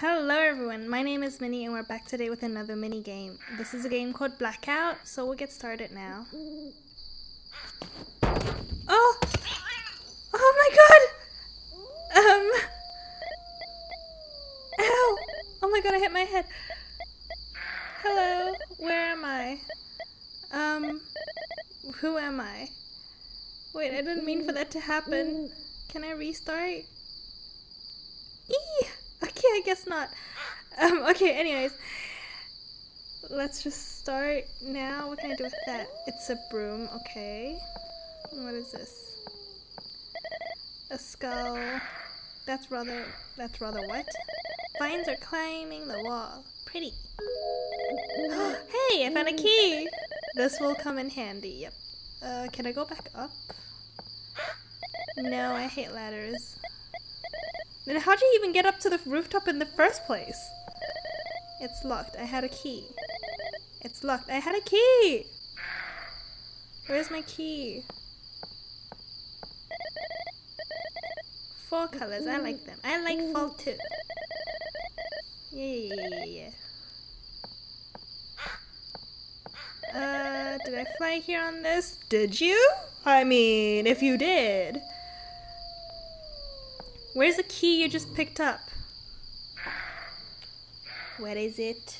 Hello everyone, my name is Minnie and we're back today with another mini game. This is a game called Blackout, so we'll get started now. Oh! Oh my god! Ow! Oh my god, I hit my head. Hello, where am I? Who am I? Wait, I didn't mean for that to happen. Can I restart? Eee! Okay, I guess not. Okay, anyways. Let's just start now. What can I do with that? It's a broom, okay. What is this? A skull. That's rather what? Vines are climbing the wall. Pretty. Hey, I found a key! This will come in handy, yep. Can I go back up? No, I hate ladders. Then how'd you even get up to the rooftop in the first place? It's locked. I had a key. It's locked. I had a key! Where's my key? 4 colors. I like them. I like fall too. Yeah. Did I fly here on this? Did you? I mean, if you did. Where's the key you just picked up? What is it?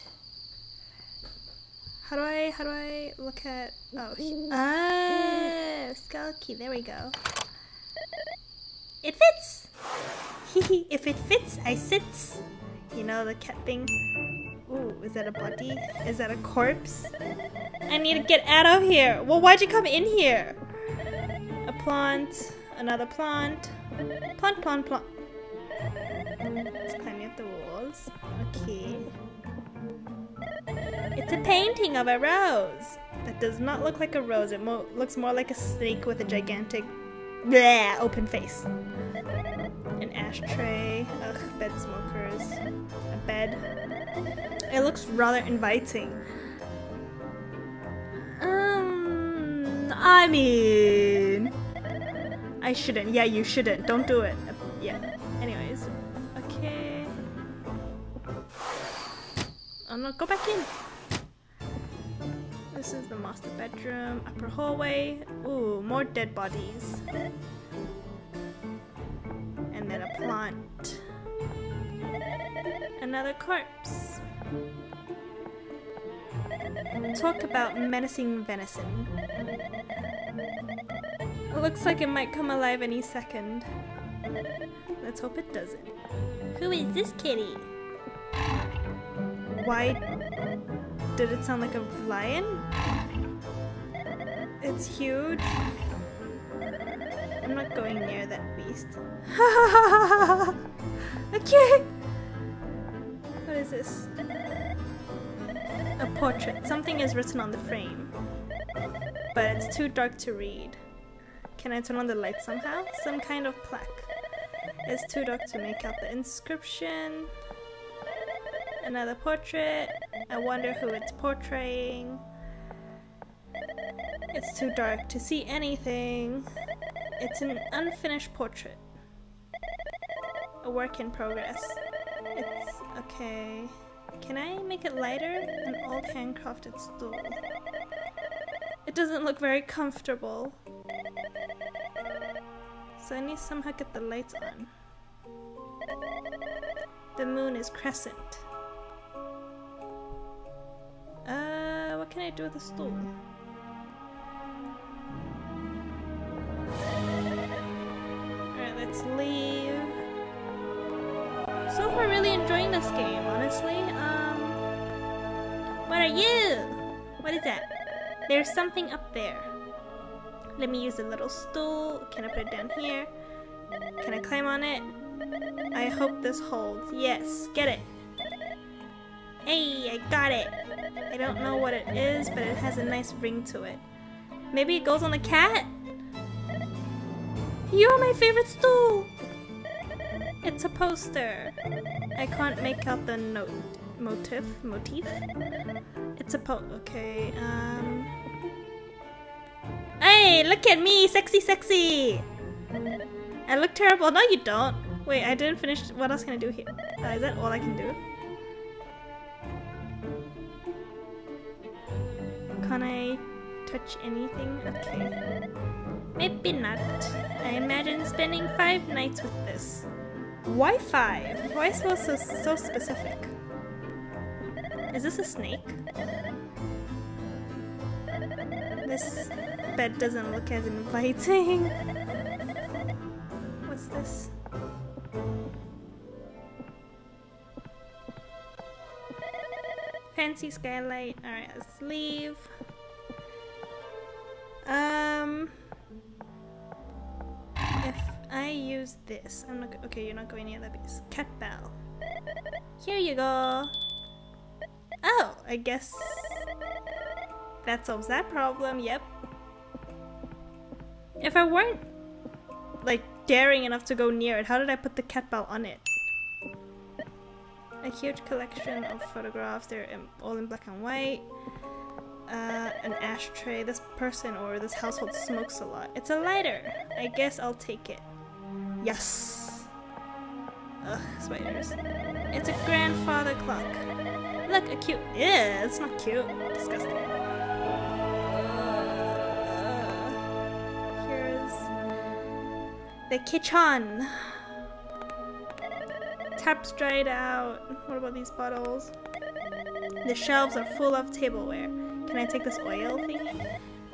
How do I look at, skull key, there we go. It fits! Hee. If it fits, I sits. You know, the cat thing. Ooh, is that a body? Is that a corpse? I need to get out of here. Well, why'd you come in here? A plant, another plant. Plant. It's climbing up the walls. Okay. It's a painting of a rose. That does not look like a rose. It looks more like a snake with a gigantic open face. An ashtray. Ugh, bed smokers. A bed. It looks rather inviting. I mean... I shouldn't. Yeah, you shouldn't. Don't do it. Yeah. Anyways. Okay. Oh no, go back in. This is the master bedroom. Upper hallway. Ooh, more dead bodies. And then a plant. Another corpse. Talk about menacing venison. It looks like it might come alive any second. Let's hope it doesn't. Who is this kitty? Why did it sound like a lion? It's huge. I'm not going near that beast. Okay. What is this? A portrait. Something is written on the frame. But it's too dark to read. Can I turn on the light somehow? Some kind of plaque. It's too dark to make out the inscription. Another portrait. I wonder who it's portraying. It's too dark to see anything. It's an unfinished portrait. A work in progress. It's okay. Can I make it lighter? An old handcrafted stool. It doesn't look very comfortable. So I need to somehow get the lights on. The moon is crescent. What can I do with the stool? Alright, let's leave. So far really enjoying this game, honestly. What are you? What is that? There's something up there. Let me use the little stool. Can I put it down here? Can I climb on it? I hope this holds. Yes, get it. Hey, I got it. I don't know what it is, but it has a nice ring to it. Maybe it goes on the cat? You're my favorite stool! It's a poster. I can't make out the note. Motif? It's a okay, Hey, look at me, sexy. I look terrible. No, you don't. Wait, I didn't finish. What else can I do here? Is that all I can do? Can I touch anything? Okay. Maybe not. I imagine spending 5 nights with this. Why 5? Why is it so specific? Is this a snake? This bed doesn't look as inviting. What's this? Fancy skylight. Alright, let's leave. If I use this, I'm not okay. You're not going near that piece. Cat bell. Here you go. Oh, I guess that solves that problem. Yep. If I weren't like daring enough to go near it, how did I put the cat bell on it? A huge collection of photographs. They're all in black and white. An ashtray. This person or this household smokes a lot. It's a lighter. I guess I'll take it. Yes. Ugh, spiders. It's a grandfather clock. Look, a cute. Yeah, it's not cute. Disgusting. Here's the kitchen. Taps dried out. What about these bottles? The shelves are full of tableware. Can I take this oil thingy?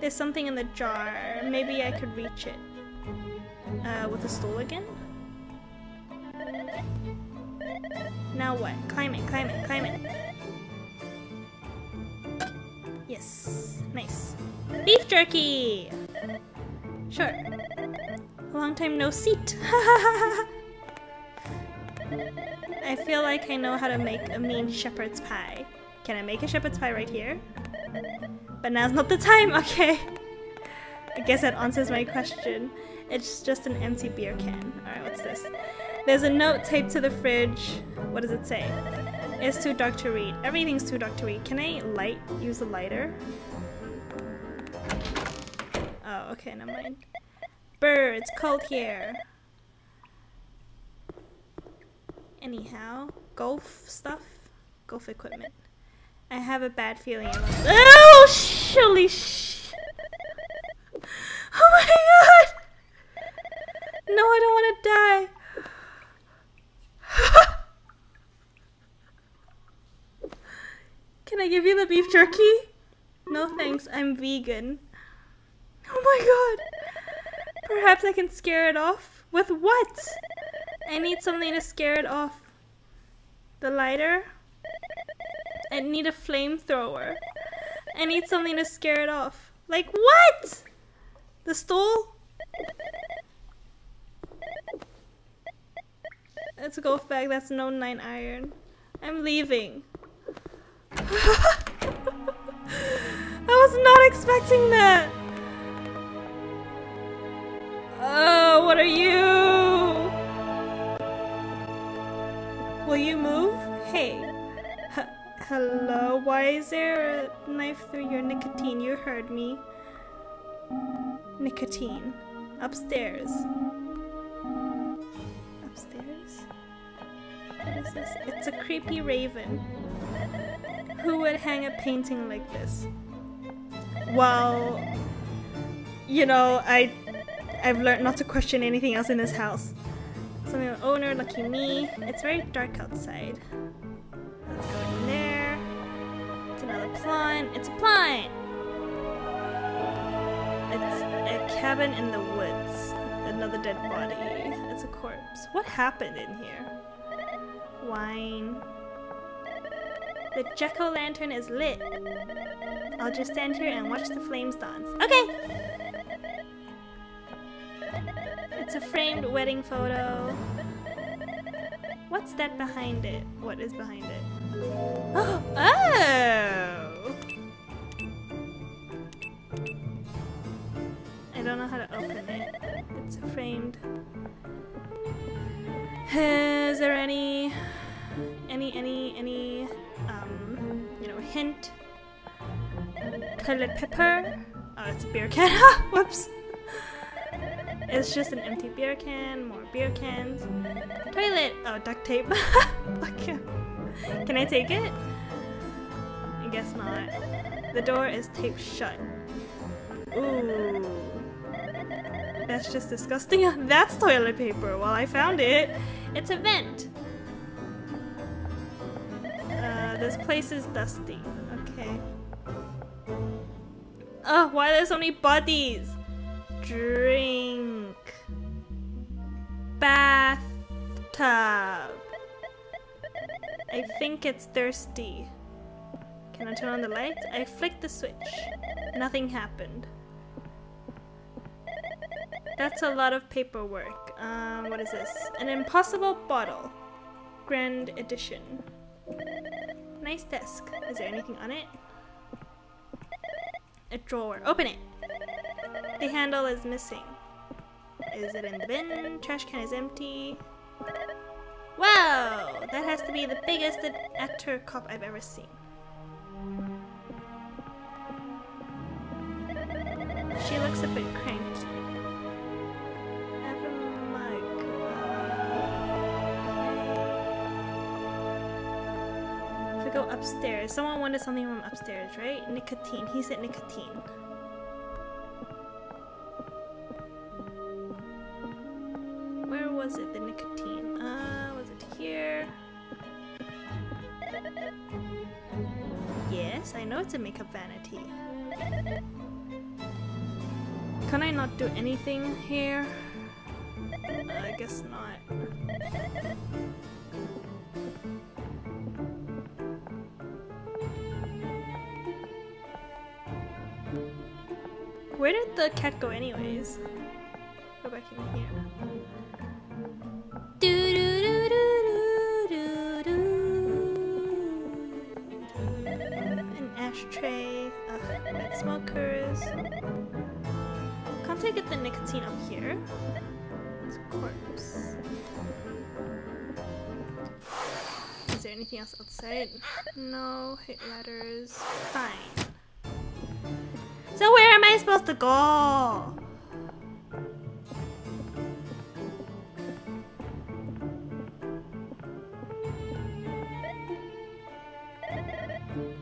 There's something in the jar. Maybe I could reach it. With a stool again? Now what? Climb it, climb it, climb it. Yes. Nice. Beef jerky! Sure. A long time no seat. I feel like I know how to make a mean shepherd's pie. Can I make a shepherd's pie right here? But now's not the time, okay. I guess that answers my question. It's just an empty beer can. Alright, what's this? There's a note taped to the fridge. What does it say? It's too dark to read. Everything's too dark to read. Can I use a lighter? Oh, okay, never mind. Birds, cold here. Anyhow, golf stuff, golf equipment. I have a bad feeling. Oh, holy sh! Oh my god! No, I don't want to die. Can I give you the beef jerky? No thanks, I'm vegan. Oh my god! Perhaps I can scare it off? With what? I need something to scare it off. The lighter? I need a flamethrower. I need something to scare it off. Like what? The stool? That's a golf bag, that's no 9 iron. I'm leaving. I was not expecting that. Oh, what are you? Will you move? Hey. Hello? Why is there a knife through your nicotine? You heard me. Nicotine. Upstairs. Upstairs? What is this? It's a creepy raven. Who would hang a painting like this? Well, you know, I've learned not to question anything else in this house. Something with owner, lucky me. It's very dark outside. Let's go in there. It's another plant. It's a plant! It's a cabin in the woods. Another dead body. It's a corpse. What happened in here? Wine. The jack-o'-lantern is lit. I'll just stand here and watch the flames dance. Okay! It's a framed wedding photo. What's that behind it? What is behind it? Oh! Oh! I don't know how to open it. It's a framed. Is there any hint? Colored pepper. Oh, it's a beer can. Whoops. It's just an empty beer can, more beer cans. Toilet! Oh, duct tape. Okay. Can I take it? I guess not. The door is taped shut. Ooh. That's just disgusting. That's toilet paper. Well, I found it. It's a vent. This place is dusty. Okay. Oh, why are there so many bodies? Drink. Bathtub. I think it's thirsty. Can I turn on the lights? I flicked the switch. Nothing happened. That's a lot of paperwork. What is this? An impossible bottle. Grand edition. Nice desk. Is there anything on it? A drawer. Open it! The handle is missing. Is it in the bin? Trash can is empty. Wow! That has to be the biggest actor cop I've ever seen. She looks a bit cranky. If we go upstairs, someone wanted something from upstairs, right? Nicotine. He said nicotine. Was it the nicotine? Was it here? Yes, I know it's a makeup vanity. Can I not do anything here? I guess not. Where did the cat go anyways? Go back in here. Ashtray, bed smokers. Can't I get the nicotine up here? It's a corpse. Is there anything else outside? No, hit ladders. Fine. So where am I supposed to go?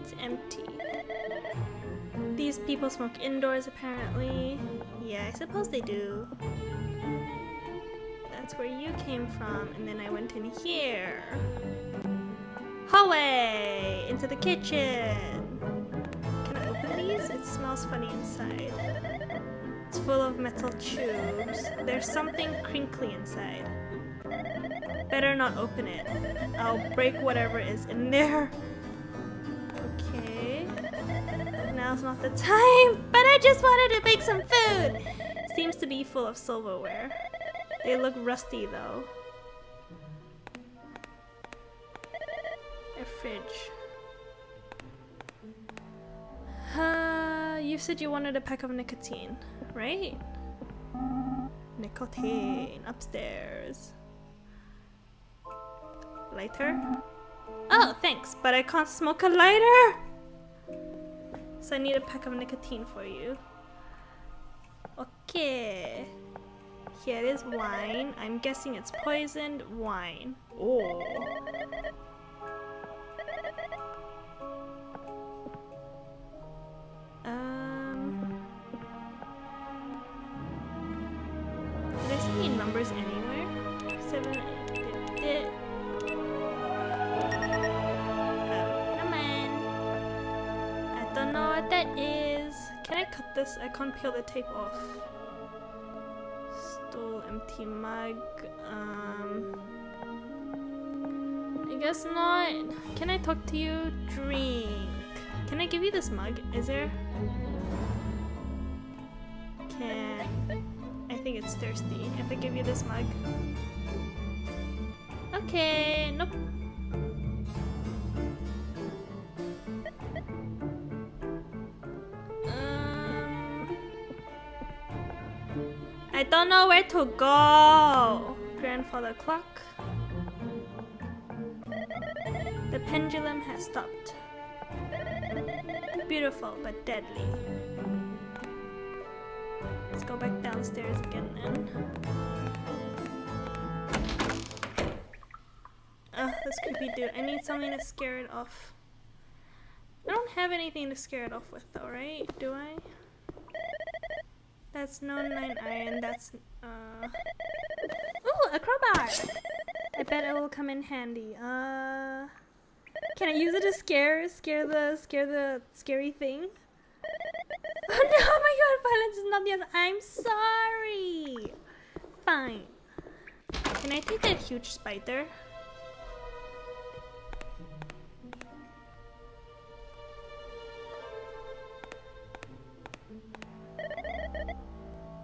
It's empty. These people smoke indoors, apparently. Yeah, I suppose they do. That's where you came from, and then I went in here. Hallway! Into the kitchen! Can I open these? It smells funny inside. It's full of metal tubes. There's something crinkly inside. Better not open it. I'll break whatever is in there. Now's not the time, but I just wanted to make some food! Seems to be full of silverware. They look rusty though. A fridge. You said you wanted a pack of nicotine, right? Nicotine, upstairs. Lighter? Oh, thanks, but I can't smoke a lighter! So I need a pack of nicotine for you. Okay. Here is wine. I'm guessing it's poisoned wine. Oh. Are there any numbers anywhere? 7. That is... Can I cut this? I can't peel the tape off. Stole empty mug. I guess not. Can I talk to you? Drink. Can I give you this mug? Is there? Can... I think it's thirsty. If I give you this mug. Okay. Nope. I don't know where to go! Grandfather clock. The pendulum has stopped. Beautiful, but deadly. Let's go back downstairs again then. Ugh, this creepy dude. I need something to scare it off. I don't have anything to scare it off with though, right? Do I? That's no 9 iron, that's Ooh, a crowbar! I bet it will come in handy. Can I use it to scare the scary thing? Oh no, oh my god, violence is not the answer. I'm sorry. Fine. Can I take that huge spider?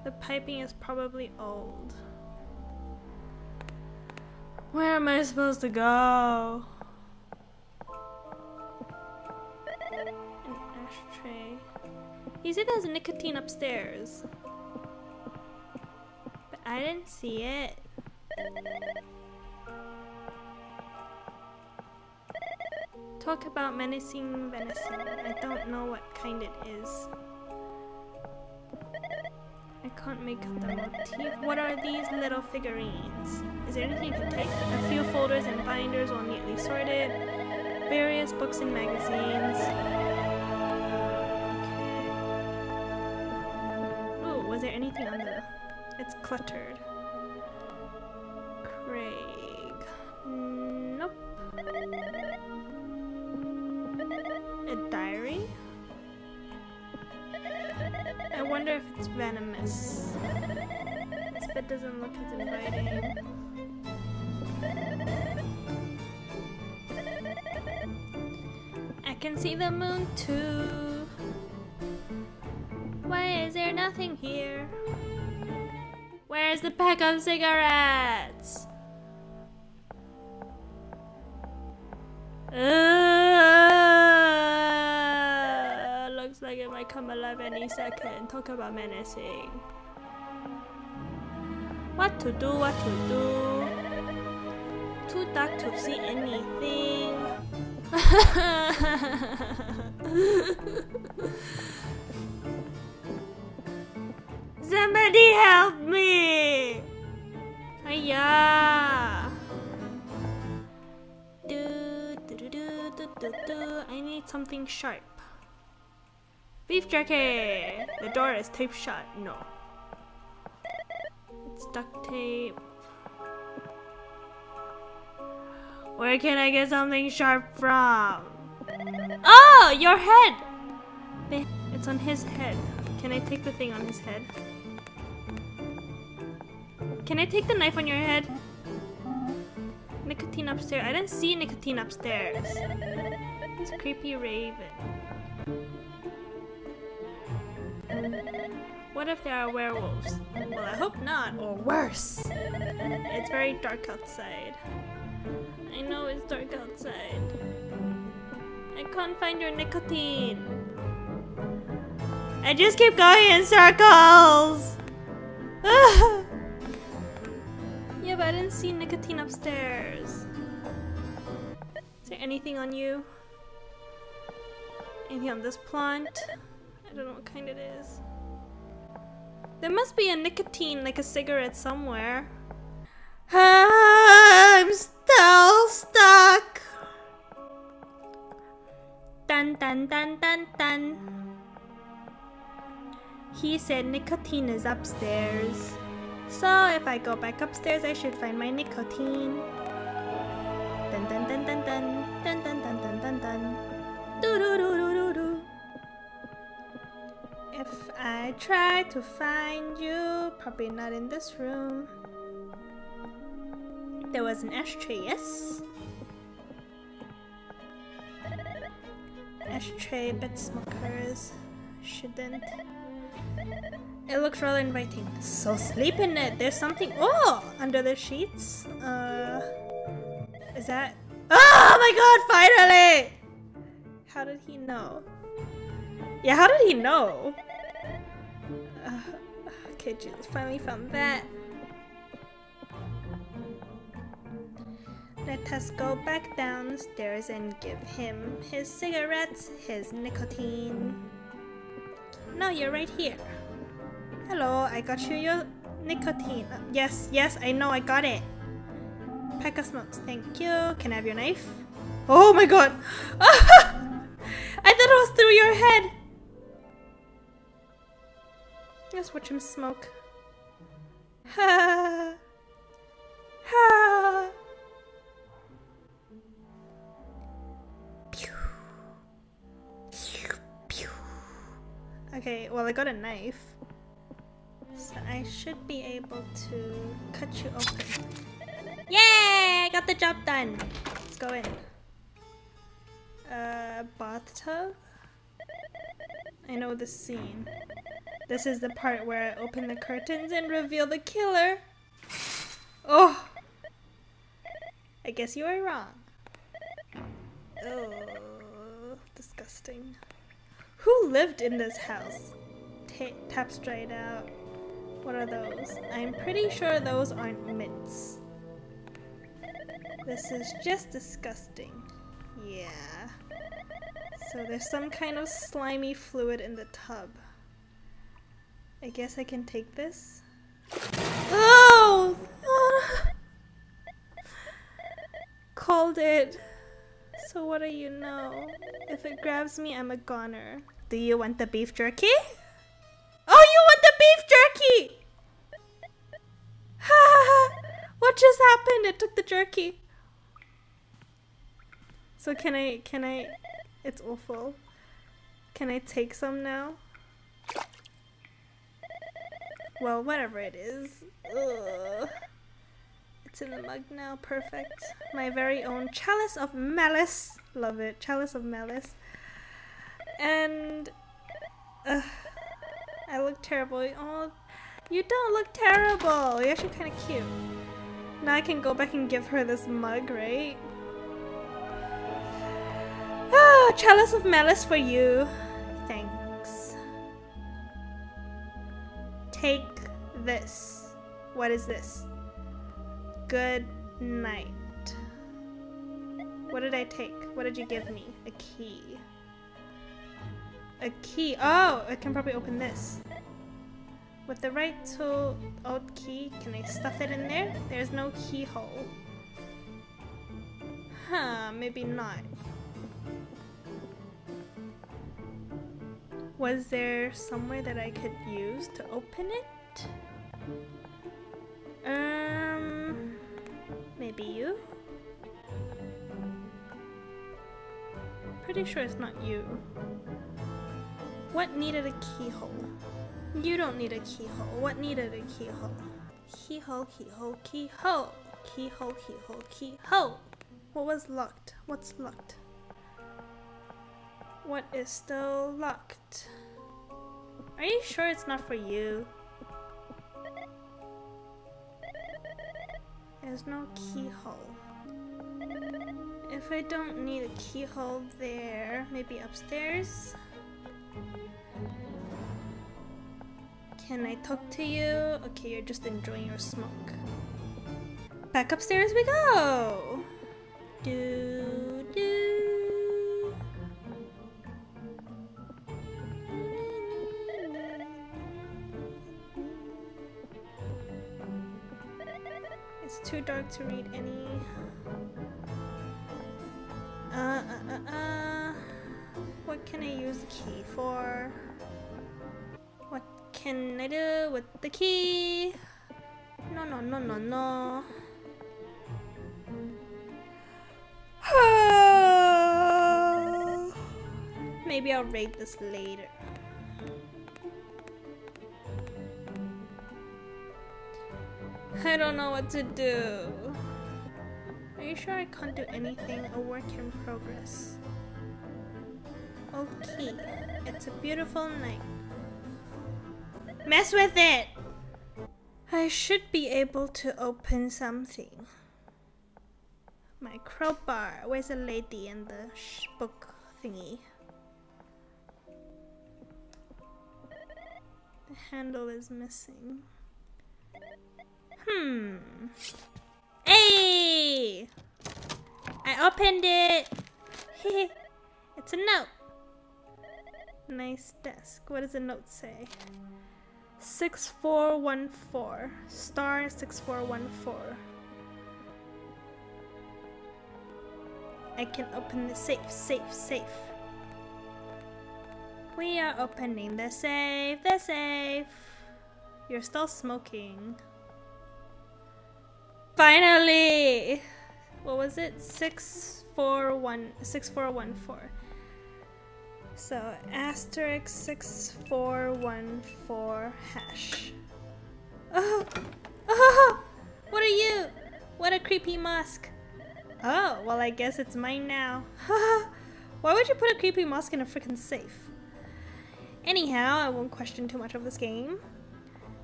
The piping is probably old. Where am I supposed to go? An ashtray. You see there's nicotine upstairs. But I didn't see it. Talk about menacing venison. I don't know what kind it is. I can't make out the motif. What are these little figurines? Is there anything you can take? A few folders and binders, all neatly sorted. Various books and magazines. Okay. Oh, was there anything on the... It's cluttered. Craig. Nope. A diary? I wonder if it's venomous. This bed doesn't look as inviting. I can see the moon too. Why is there nothing here? Where's the pack of cigarettes? Looks like it might come alive any second. Talk about menacing. What to do, what to do. Too dark to see anything. Somebody help me! Hiya! I need something sharp. Beef jerky! The door is taped shut. No. It's duct tape. Where can I get something sharp from? Oh! Your head! It's on his head. Can I take the thing on his head? Can I take the knife on your head? Nicotine upstairs. I didn't see nicotine upstairs. It's a creepy raven. What if there are werewolves? Well, I hope not, or worse. It's very dark outside. I know it's dark outside. I can't find your nicotine. I just keep going in circles. Yeah, but I didn't see nicotine upstairs. Is there anything on you? Anything on this plant? I don't know what kind it is. There must be a nicotine, like a cigarette, somewhere. I'm still stuck. Dun dun dun dun dun. He said nicotine is upstairs. So if I go back upstairs, I should find my nicotine. Dun dun dun dun dun dun dun dun dun dun dun. Do do do do do do. If I try to find you, probably not in this room. There was an ashtray, yes? Ashtray, bed smokers, shouldn't. It looks rather inviting. So sleep in it, there's something, oh! Under the sheets? Is that? Oh my god, finally! How did he know? Yeah, how did he know? Okay, Jesus, finally found that. Let us go back downstairs and give him his cigarettes, his nicotine. No, you're right here. Hello, I got you your nicotine. Yes, yes, I know, I got it. Pack of smokes, thank you. Can I have your knife? Oh my god! I thought it was through your head! Just watch him smoke. Ha! Ha! Pew! Pew! Pew! Okay, well I got a knife. So I should be able to cut you open. Yay! I got the job done! Let's go in. Bathtub? I know this scene. This is the part where I open the curtains and reveal the killer. Oh! I guess you were wrong. Oh, disgusting. Who lived in this house? Taps dried out. What are those? I'm pretty sure those aren't mints. This is just disgusting. Yeah. So there's some kind of slimy fluid in the tub. I guess I can take this. Oh! Called it. So what do you know? If it grabs me, I'm a goner. Do you want the beef jerky? Oh, you want the beef jerky! Ha! What just happened? It took the jerky. So can I, it's awful. Can I take some now? Well, whatever it is. Ugh. It's in the mug now, perfect. My very own chalice of malice. Love it, chalice of malice. And, I look terrible. Oh, you don't look terrible. You're actually kind of cute. Now I can go back and give her this mug, right? Oh, chalice of malice for you. Thanks. Take this. What is this? Good night. What did I take? What did you give me? A key. A key. Oh, I can probably open this. With the right tool, old key, can I stuff it in there? There's no keyhole. Huh, maybe not. Was there somewhere that I could use to open it? Maybe you? Pretty sure it's not you. What needed a keyhole? You don't need a keyhole. What needed a keyhole? Keyhole, keyhole, keyhole. Keyhole, keyhole, keyhole. What was locked? What's locked? What is still locked? Are you sure it's not for you? There's no keyhole. If I don't need a keyhole there, maybe upstairs? Can I talk to you? Okay, you're just enjoying your smoke. Back upstairs we go! Doo doo. It's too dark to read any. What can I use the key for? Can I do with the key? No, no, no, no, no. Oh. Maybe I'll raid this later. I don't know what to do. Are you sure I can't do anything? A work in progress. Okay, it's a beautiful night. Mess with it! I should be able to open something. My crowbar. Where's the lady in the book thingy? The handle is missing. Hmm. Hey! I opened it! Hehe. It's a note. Nice desk. What does the note say? 6414. Star 6414. I can open the safe, safe. We are opening the safe, You're still smoking. Finally! What was it? 6414. So asterisk 6414 hash. Oh, oh! What are you? What a creepy mask! Oh, well, I guess it's mine now. Why would you put a creepy mask in a freaking safe? Anyhow, I won't question too much of this game.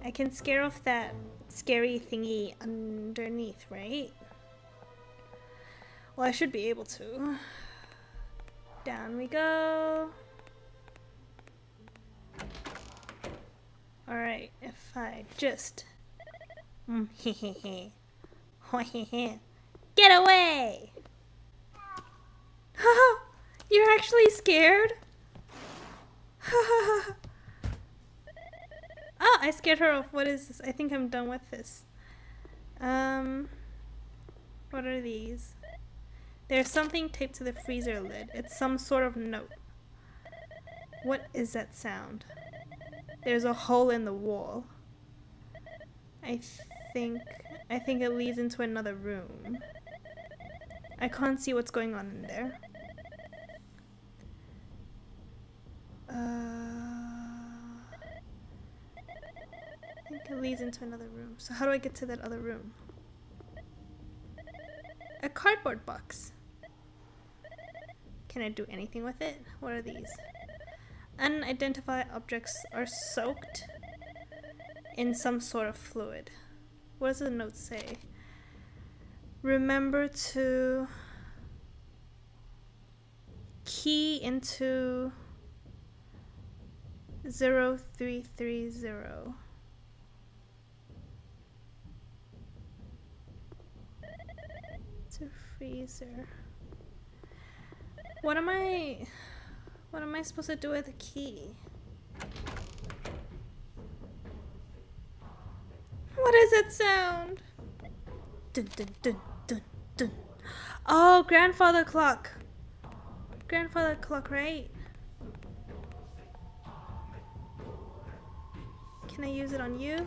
I can scare off that scary thingy underneath, right? Well, I should be able to. Down we go. Alright, if I just... Get away! You're actually scared? Oh, I scared her off. What is this? I think I'm done with this. What are these? There's something taped to the freezer lid. It's some sort of note. What is that sound? There's a hole in the wall. I think it leads into another room. I can't see what's going on in there. I think it leads into another room. So how do I get to that other room? A cardboard box. Can I do anything with it? What are these? Unidentified objects are soaked in some sort of fluid. What does the note say? Remember to key into 0330. To freezer. What am I supposed to do with a key? What is that sound? Dun, dun, dun, dun, dun. Oh, grandfather clock. Grandfather clock, right? Can I use it on you?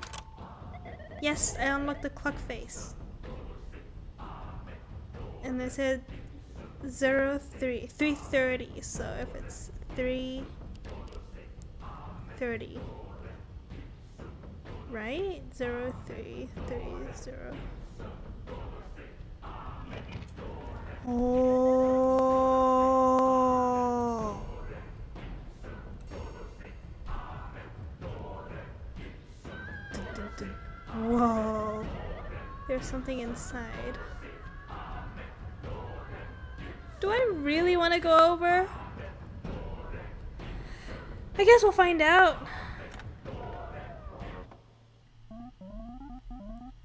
Yes, I unlocked the clock face. And they said 0330. So if it's 3:30. Right? 0330. Oh. Dun, dun, dun. Whoa. There's something inside. Do I really want to go over? I guess we'll find out.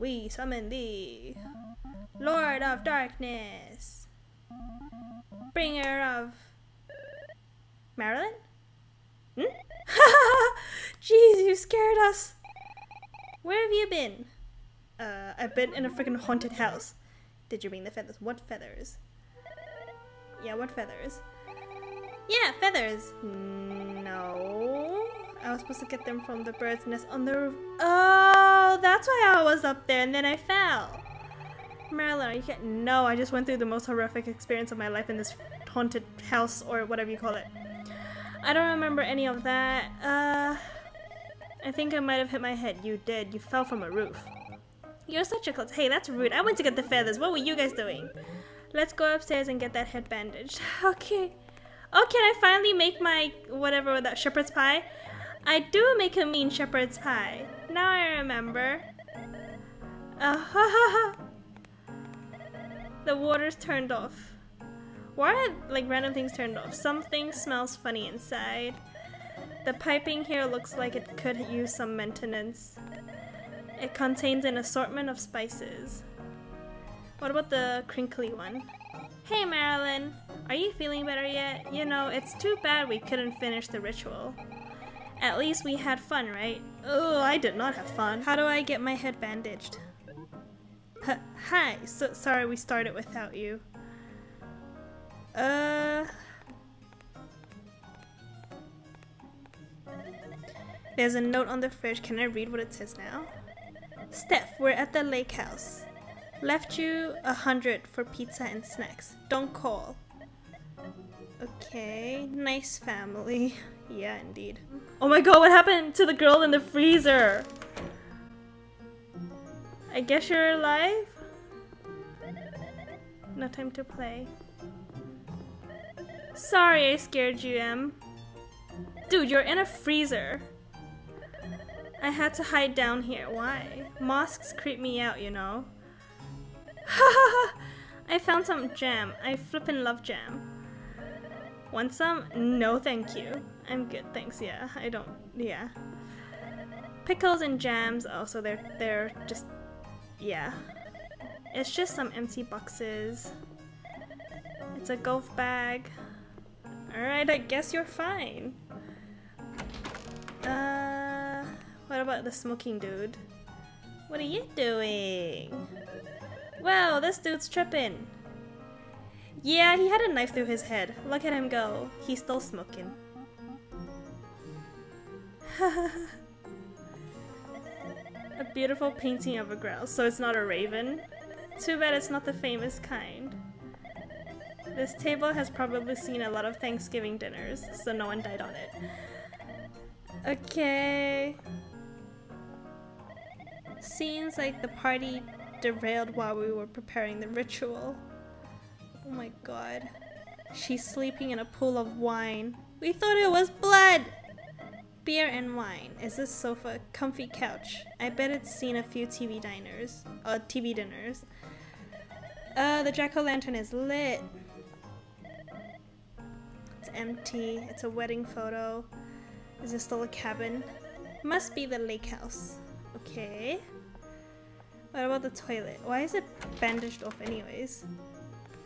We summon thee, Lord of Darkness, bringer of Marilyn? Hmm? Jeez, you scared us. Where have you been? I've been in a freaking haunted house. Did you bring the feathers? What feathers? Yeah, what feathers? Yeah, feathers! No... I was supposed to get them from the bird's nest on the roof. Oh, that's why I was up there and then I fell! Marilyn, are you kidding? No, I just went through the most horrific experience of my life in this haunted house or whatever you call it. I don't remember any of that. I think I might have hit my head. You did. You fell from a roof. You're such a klutz. Hey, that's rude. I went to get the feathers. What were you guys doing? Let's go upstairs and get that head bandaged. Okay. Oh, can I finally make my whatever that shepherd's pie? I do make a mean shepherd's pie. Now I remember. The water's turned off. Why are like random things turned off? Something smells funny inside. The piping here looks like it could use some maintenance. It contains an assortment of spices. What about the crinkly one? Hey Marilyn, are you feeling better yet? You know, it's too bad we couldn't finish the ritual. At least we had fun, right? Oh, I did not have fun. How do I get my head bandaged? Hi, so sorry we started without you. There's a note on the fridge. Can I read what it says now? Steph, we're at the lake house. Left you 100 for pizza and snacks. Don't call. Okay, nice family. Yeah, indeed. Oh my god, what happened to the girl in the freezer? I guess you're alive? No time to play. Sorry I scared you, Em. Dude, you're in a freezer. I had to hide down here. Why? Mosques creep me out, you know. Ha! I found some jam. I flippin' love jam. Want some? No, thank you. I'm good, thanks. Yeah, I don't. Yeah. Pickles and jams. Also, they're just. Yeah. It's just some empty boxes. It's a golf bag. All right, I guess you're fine. What about the smoking dude? What are you doing? Wow, this dude's tripping. Yeah, he had a knife through his head. Look at him go. He's still smoking. A beautiful painting of a grouse. So it's not a raven. Too bad it's not the famous kind. This table has probably seen a lot of Thanksgiving dinners, so no one died on it. Okay. Seems like the party derailed while we were preparing the ritual. Oh my god. She's sleeping in a pool of wine. We thought it was blood! Beer and wine. Is this sofa a comfy couch? I bet it's seen a few TV dinners. The jack-o'-lantern is lit. It's empty. It's a wedding photo. Is this still a cabin? Must be the lake house. Okay. What about the toilet? Why is it bandaged off anyways?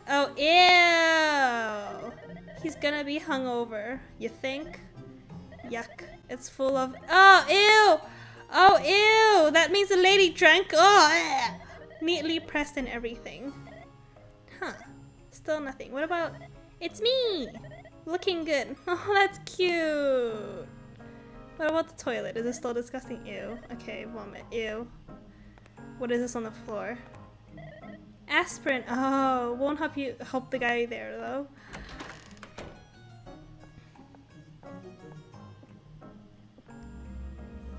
Oh, ew! He's gonna be hungover, you think? Yuck. It's full of- oh, ew! Oh, ew! That means the lady drank- oh! Neatly pressed and everything. Huh. Still nothing. What about- it's me! Looking good. Oh, that's cute! What about the toilet? Is it still disgusting? Ew. Okay, vomit. Ew. What is this on the floor? Aspirin. Oh, won't help the guy there though.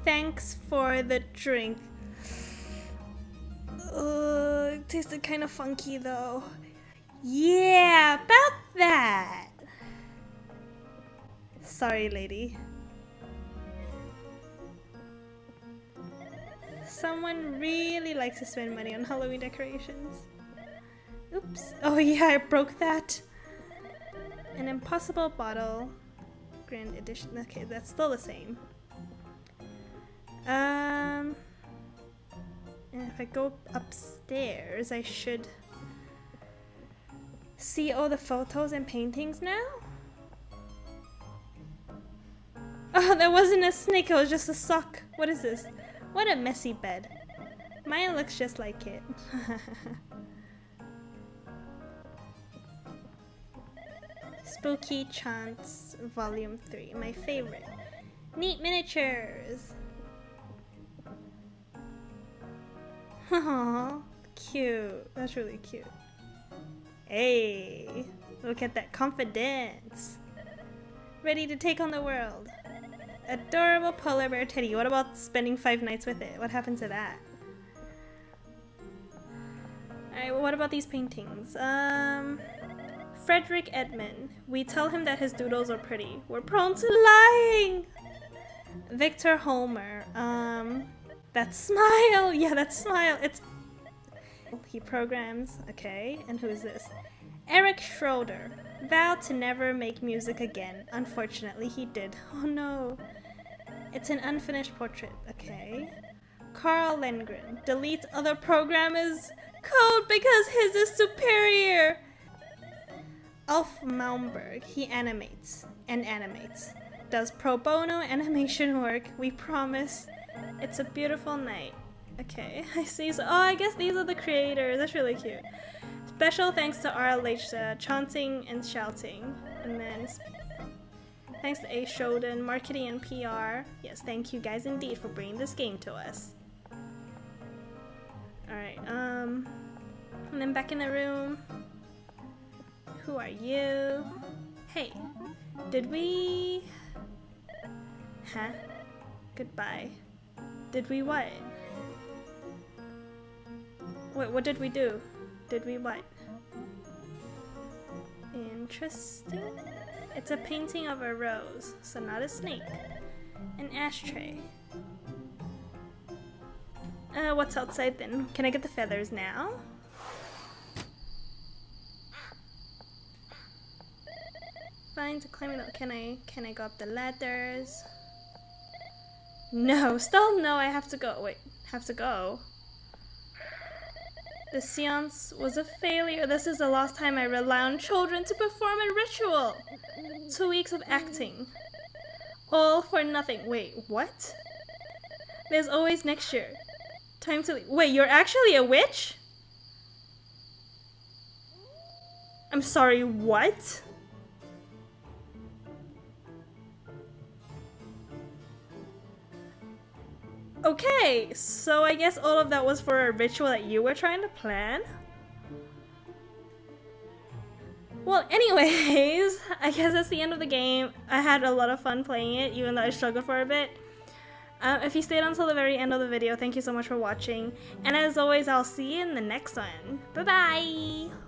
Thanks for the drink. Ugh, it tasted kind of funky though. Yeah, about that. Sorry, lady. Someone really likes to spend money on Halloween decorations. Oops. Oh yeah, I broke that. An impossible bottle. Grand edition. Okay, that's still the same. And if I go upstairs, I should see all the photos and paintings now? Oh, that wasn't a snake, it was just a sock. What is this? What a messy bed. Mine looks just like it. Spooky Chants Volume 3, my favorite. Neat miniatures! Aww, cute. That's really cute. Hey, look at that confidence. Ready to take on the world. Adorable polar bear teddy. What about spending 5 nights with it? What happened to that? Alright, well, what about these paintings? Frederick Edmund. We tell him that his doodles are pretty. We're prone to lying! Victor Homer. That smile! Yeah, that smile! It's... He programs. Okay, and who is this? Eric Schroeder. Vowed to never make music again. Unfortunately, he did. Oh no. It's an unfinished portrait. Okay. Carl Lindgren. Deletes other programmers' code because his is superior. Alf Malmberg. He animates. does pro bono animation work, we promise. It's a beautiful night. Okay, I see. So, oh, I guess these are the creators. That's really cute. Special thanks to RLH, chanting and shouting. And then thanks to Ace Shodan, marketing and PR. Yes, thank you guys indeed for bringing this game to us. Alright, and then back in the room. Who are you? Hey, did we... Huh? Goodbye. Did we what? Wait, what did we do? Did we what? Interesting. It's a painting of a rose, so not a snake. An ashtray. What's outside then? Can I get the feathers now? Fine, to climb it up. Can I go up the ladders? No, still no, I have to go. Wait, have to go? The seance was a failure. This is the last time I rely on children to perform a ritual. 2 weeks of acting. All for nothing. Wait, what? There's always next year. Time to leave. Wait, you're actually a witch? I'm sorry, what? Okay, so I guess all of that was for a ritual that you were trying to plan? Well, anyways, I guess that's the end of the game. I had a lot of fun playing it, even though I struggled for a bit. If you stayed until the very end of the video, thank you so much for watching. And as always, I'll see you in the next one. Bye-bye!